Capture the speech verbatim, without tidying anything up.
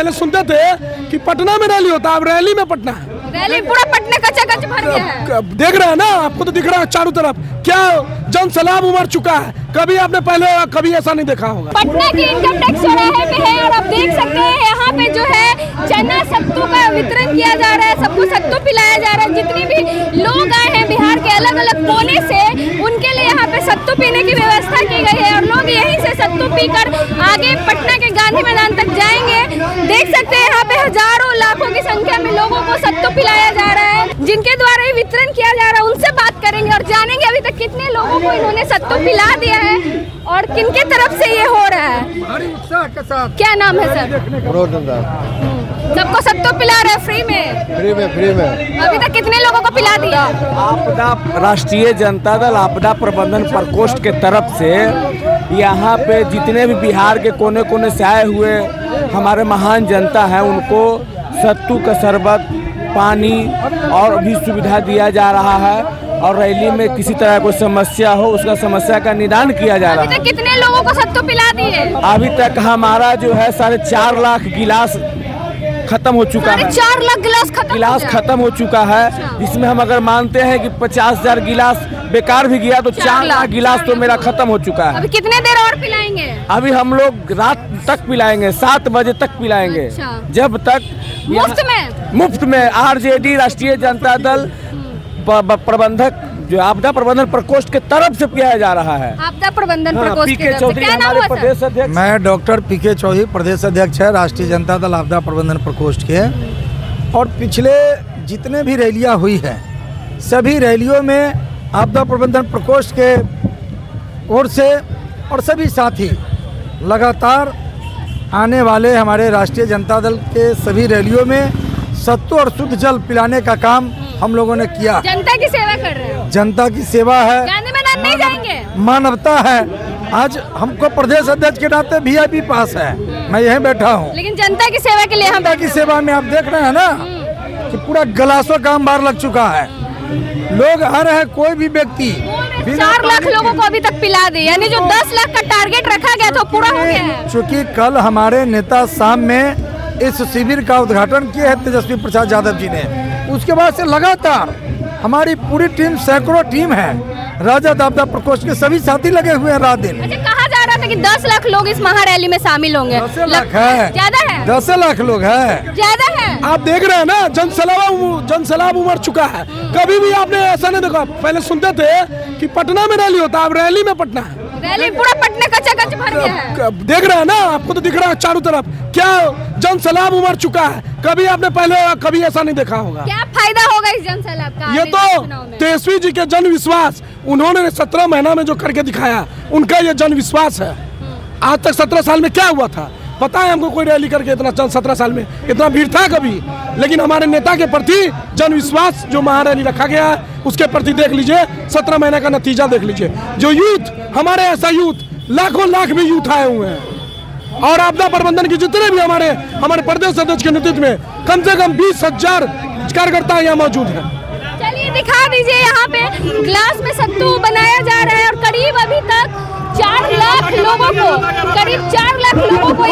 पहले सुनते थे कि पटना में रैली होता है, अब रैली में पटना रैली पूरा पटना कच्चा कच्चा भर गया है। देख रहे हैं ना, आपको तो दिख रहा है चारों तरफ क्या जनसैलाब उमड़ चुका है, कभी आपने पहले कभी ऐसा नहीं देखा होगा। पटना की इनकम टैक्स चौराहे पे है और आप देख सकते हैं यहाँ पे जो है चना सत्तू का वितरण किया जा रहा है, सबको सत्तू पिलाया जा रहा है। जितने भी लोग आए हैं बिहार के अलग अलग कोने से, उनके लिए यहाँ पे सत्तू पीने की व्यवस्था की गई है और लोग यहीं से सत्तू पीकर आगे पटना के गांधी मैदान तक जाएंगे। देख सकते हैं यहाँ पे हजारों लाखों की संख्या में लोगों को सत्तू पिलाया जा रहा है, जिनके द्वारा ये वितरण किया जा रहा है उनसे बात करेंगे और जानेंगे अभी तक कितने लोगों को इन्होंने सत्तू पिला दिया है और किनके तरफ से ये हो रहा है भारी उत्साह के साथ। क्या नाम है सर? सबको सत्तू पिला रहे फ्री में फ्री में फ्री में अभी तक कितने लोगों को पिला दिया? आपदा राष्ट्रीय जनता दल आपदा प्रबंधन प्रकोष्ठ के तरफ से यहाँ पे जितने भी बिहार के कोने कोने से आए हुए हमारे महान जनता है उनको सत्तू का शरबत, पानी और भी सुविधा दिया जा रहा है और रैली में किसी तरह कोई समस्या हो उसका समस्या का निदान किया जा रहा है। अभी तक कितने लोगों को सत्तू पिला दिए? अभी तक हमारा जो है साढ़े चार लाख गिलास खत्म हो चुका है। चार लाख गिलास खत्म गिलास खत्म हो चुका है, इसमें हम अगर मानते हैं कि पचास हजार गिलास बेकार भी गया तो चार लाख गिलास तो मेरा खत्म हो चुका है। अभी कितने देर और पिलाएंगे? अभी हम लोग रात तक पिलाएंगे, सात बजे तक पिलाएंगे, जब तक मुफ्त में मुफ्त में आरजेडी राष्ट्रीय जनता दल प्रबंधक जो आपदा प्रबंधन प्रकोष्ठ के तरफ से किया जा रहा है। आपदा प्रबंधन प्रकोष्ठ पी के चौधरी हमारे प्रदेश अध्यक्ष। मैं डॉक्टर पी के चौधरी प्रदेश अध्यक्ष है राष्ट्रीय जनता दल आपदा प्रबंधन प्रकोष्ठ के, और पिछले जितने भी रैलियां हुई है सभी रैलियों में आपदा प्रबंधन प्रकोष्ठ के ओर से और सभी साथी लगातार आने वाले हमारे राष्ट्रीय जनता दल के सभी रैलियों में सत्तू और शुद्ध जल पिलाने का काम हम लोगों ने किया। जनता की सेवा कर रहे हैं, जनता की सेवा है, गांधी मैदान नहीं जाएंगे, मानवता है। आज हमको प्रदेश अध्यक्ष के नाते वीआईपी पास है, मैं यहीं बैठा हूँ, लेकिन जनता की सेवा के लिए हम जनता की सेवा में आप देख रहे हैं ना कि पूरा गलासों का अंबार लग चुका है, लोग आ रहे हैं। कोई भी व्यक्ति चार लाख लोगों को अभी तक पिला दे, यानी जो दस लाख का टारगेट रखा गया था पूरा हो गया है। चूँकि कल हमारे नेता शाम में इस शिविर का उद्घाटन किया है तेजस्वी प्रसाद यादव जी ने, उसके बाद से लगातार हमारी पूरी टीम सैकड़ों टीम है, राजा आपदा प्रकोष्ठ के सभी साथी लगे हुए हैं रात दिन। अच्छा, कहा जा रहा था कि दस लाख लोग इस महारैली में शामिल होंगे। दस लाख है, ज्यादा है, दस लाख लोग है, ज्यादा है। आप देख रहे हैं ना, जनसैलाब जनसैलाब उमड़ चुका है, कभी भी आपने ऐसा नहीं देखा। पहले सुनते थे कि पटना में रैली होता है, अब रैली में पटना रैली पूरा पटना कच्चा कच्चा भर गया है। देख रहे हैं ना, आपको तो दिख रहा है चारों तरफ क्या जनसैलाब उमड़ चुका है, कभी आपने पहले कभी ऐसा नहीं देखा होगा। क्या फायदा होगा इस जनसैलाब का? ये तो तेजस्वी जी के जन विश्वास, उन्होंने सत्रह महीना में जो करके दिखाया उनका ये जन विश्वास है। आज तक सत्रह साल में क्या हुआ था पता है हमको? कोई रैली करके इतना चंद सत्रह साल में इतना भीड़ था कभी? लेकिन हमारे नेता के प्रति जन विश्वास जो महारैली रखा गया है उसके प्रति देख लीजिए सत्रह महीने का नतीजा देख लीजिए। जो यूथ हमारे ऐसा यूथ लाखों लाख भी यूथ आए हुए हैं और आपदा प्रबंधन के जितने भी हमारे हमारे प्रदेश अध्यक्ष के नेतृत्व में कम से कम बीस हजार कार्यकर्ता यहाँ मौजूद है। चलिए दिखा दीजिए, यहाँ पे ग्लास में सत्तू बनाया जा रहा है और करीब अभी तक चार लाख लोगों को करीब चार लाख लोगों को